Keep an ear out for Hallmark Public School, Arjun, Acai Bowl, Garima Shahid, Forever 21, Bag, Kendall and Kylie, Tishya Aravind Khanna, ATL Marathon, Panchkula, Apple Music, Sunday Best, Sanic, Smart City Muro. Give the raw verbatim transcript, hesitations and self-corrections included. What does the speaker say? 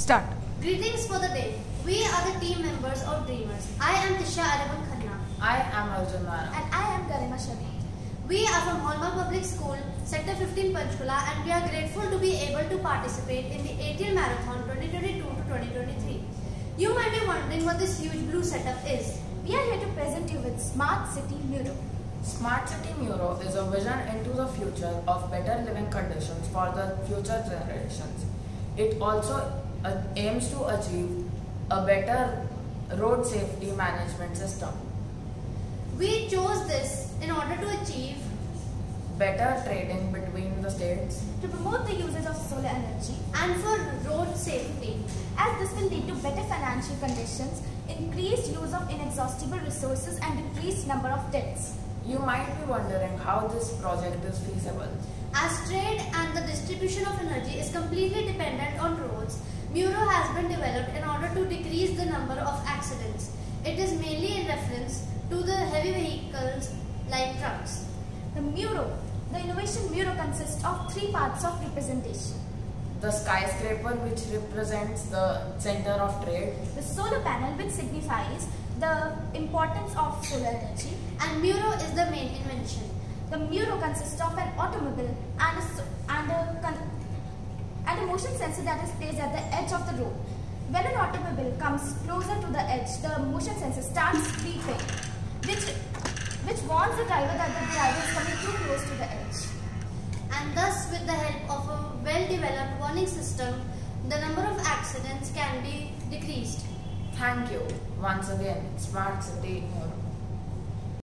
Start. Greetings for the day. We are the team members of Dreamers. I am Tishya Aravind Khanna. I am Arjun. And I am Garima Shahid. We are from Hallmark Public School, Sector fifteen, Panchkula, and we are grateful to be able to participate in the A T L Marathon twenty twenty-two to twenty twenty-three. You might be wondering what this huge blue setup is. We are here to present you with Smart City Muro. Smart City Muro is a vision into the future of better living conditions for the future generations. It also aims to achieve a better road safety management system. We chose this in order to achieve better trading between the states, to promote the usage of solar energy, and for road safety, as this will lead to better financial conditions, increased use of inexhaustible resources, and decreased number of deaths. You might be wondering how this project is feasible. As trade and the distribution of energy is completely dependent on roads, Muro has been developed in order to decrease the number of accidents. It is mainly in reference to the heavy vehicles like trucks. The Muro, the innovation Muro consists of three parts of representation. The skyscraper, which represents the center of trade. The solar panel, which signifies the importance of solar energy. And Muro is the main invention. The Muro consists of an automobile and a, and, a, and a motion sensor that is placed at the edge of the road. When an automobile comes closer to the edge, the motion sensor starts beeping, which, which warns the driver that the driver is coming too close to the edge. And thus, with the help of a well-developed warning system, the number of accidents can be decreased. Thank you once again, Smart City Muro.